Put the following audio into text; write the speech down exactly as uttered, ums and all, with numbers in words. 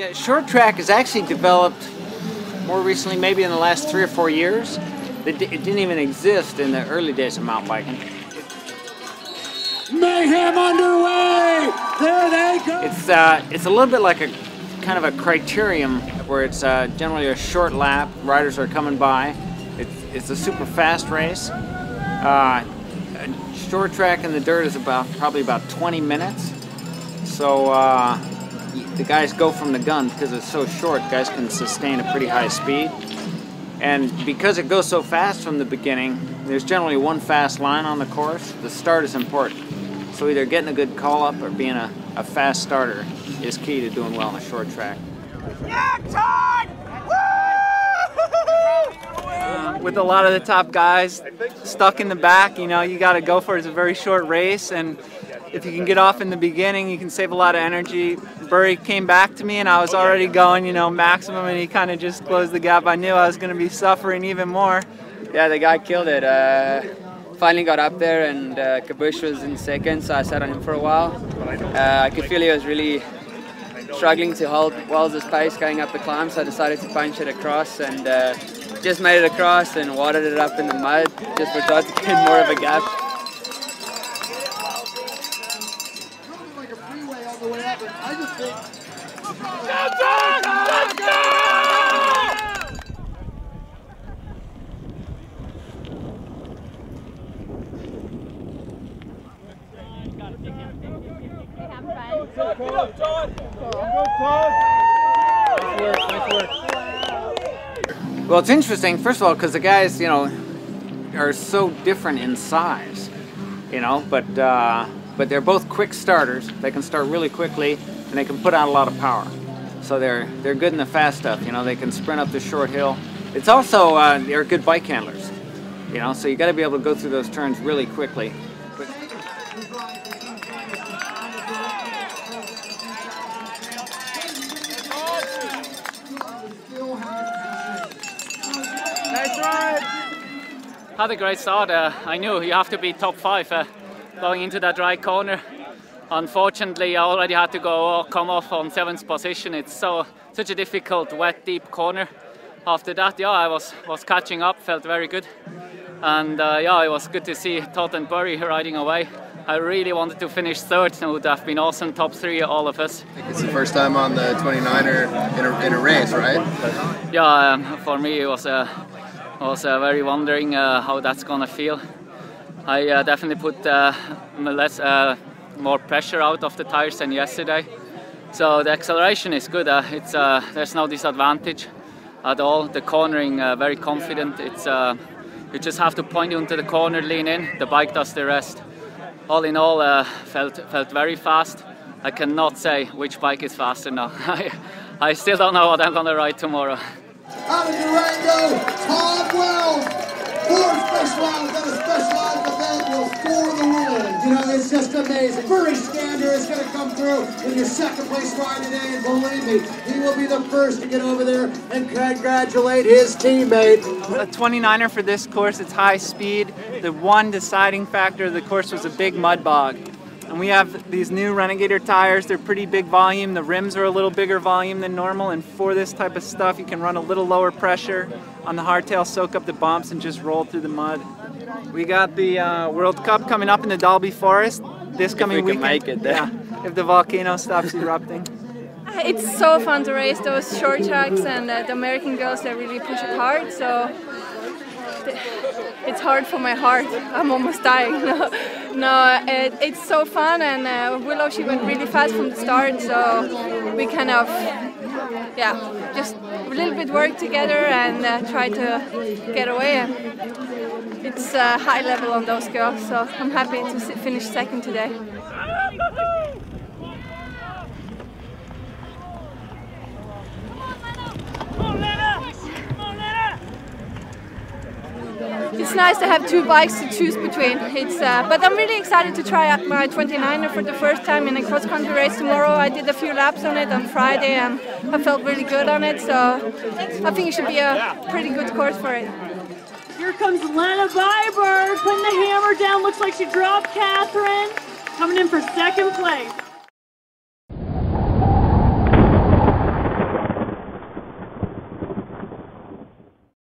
Yeah, short track has actually developed more recently, maybe in the last three or four years. It didn't even exist in the early days of mountain biking. Mayhem underway! There they go! It's, uh, it's a little bit like a kind of a criterium where it's uh, generally a short lap, riders are coming by. It's, it's a super fast race. Uh, a short track in the dirt is about probably about twenty minutes. So uh, the guys go from the gun because it's so short, guys can sustain a pretty high speed. And because it goes so fast from the beginning, there's generally one fast line on the course. The start is important. So either getting a good call-up or being a, a fast starter is key to doing well on a short track. Yeah, Todd! Woo! With a lot of the top guys stuck in the back, you know, you got to go for it. It's a very short race, and if you can get off in the beginning, you can save a lot of energy. Burry came back to me and I was already going, you know, maximum, and he kind of just closed the gap. I knew I was going to be suffering even more. Yeah, the guy killed it. Uh, finally got up there, and uh, Kabush was in second, so I sat on him for a while. Uh, I could feel he was really struggling to hold Wells' pace going up the climb, so I decided to punch it across, and uh, just made it across and wadded it up in the mud, just for Todd to get more of a gap. Well, it's interesting, first of all, because the guys, you know, are so different in size, you know, but uh, but they're both quick starters. They can start really quickly, and they can put out a lot of power. So they're they're good in the fast stuff, you know. They can sprint up the short hill. It's also uh, they're good bike handlers, you know. So you got to be able to go through those turns really quickly. But had a great start. Uh, I knew you have to be top five uh, going into that right corner. Unfortunately, I already had to go come off on seventh position. It's so such a difficult, wet, deep corner. After that, yeah, I was was catching up. Felt very good, and uh, yeah, it was good to see Todd and Burry riding away. I really wanted to finish third. It would have been awesome, top three, all of us. I think it's the first time on the twenty-niner in a, in a race, right? Yeah, um, for me it was a. Uh, I was uh, very wondering uh, how that's gonna feel. I uh, definitely put uh, less, uh, more pressure out of the tires than yesterday. So the acceleration is good. Uh, it's uh, there's no disadvantage at all. The cornering uh, very confident. It's uh, you just have to point into the corner, lean in. The bike does the rest. All in all, uh, felt felt very fast. I cannot say which bike is faster now. I, I still don't know what I'm gonna ride tomorrow. Out of Durango, Todd Wells, four Specialized out of Specialized Available for the win. You know, it's just amazing. Burry Stander is going to come through in your second place ride today, and believe me, he will be the first to get over there and congratulate his teammate. A twenty-niner for this course, it's high speed. The one deciding factor of the course was a big mud bog. And we have these new Renegator tires. They're pretty big volume. The rims are a little bigger volume than normal, and for this type of stuff, you can run a little lower pressure on the hardtail, soak up the bumps, and just roll through the mud. We got the uh, World Cup coming up in the Dalby Forest this coming if we can weekend. Make it there. Yeah, if the volcano stops erupting. It's so fun to race those short tracks, and uh, the American girls, they really push it hard. So it's hard for my heart. I'm almost dying. No, no it, it's so fun, and uh, Willow, she went really fast from the start, so we kind of, yeah, just a little bit work together and uh, try to get away. And it's a uh, high level on those girls, so I'm happy to finish second today. It's nice to have two bikes to choose between. It's, uh, but I'm really excited to try out my twenty-niner for the first time in a cross-country race tomorrow. I did a few laps on it on Friday, and I felt really good on it, so I think it should be a pretty good course for it. Here comes Lene Byberg, putting the hammer down. Looks like she dropped Catherine, coming in for second place.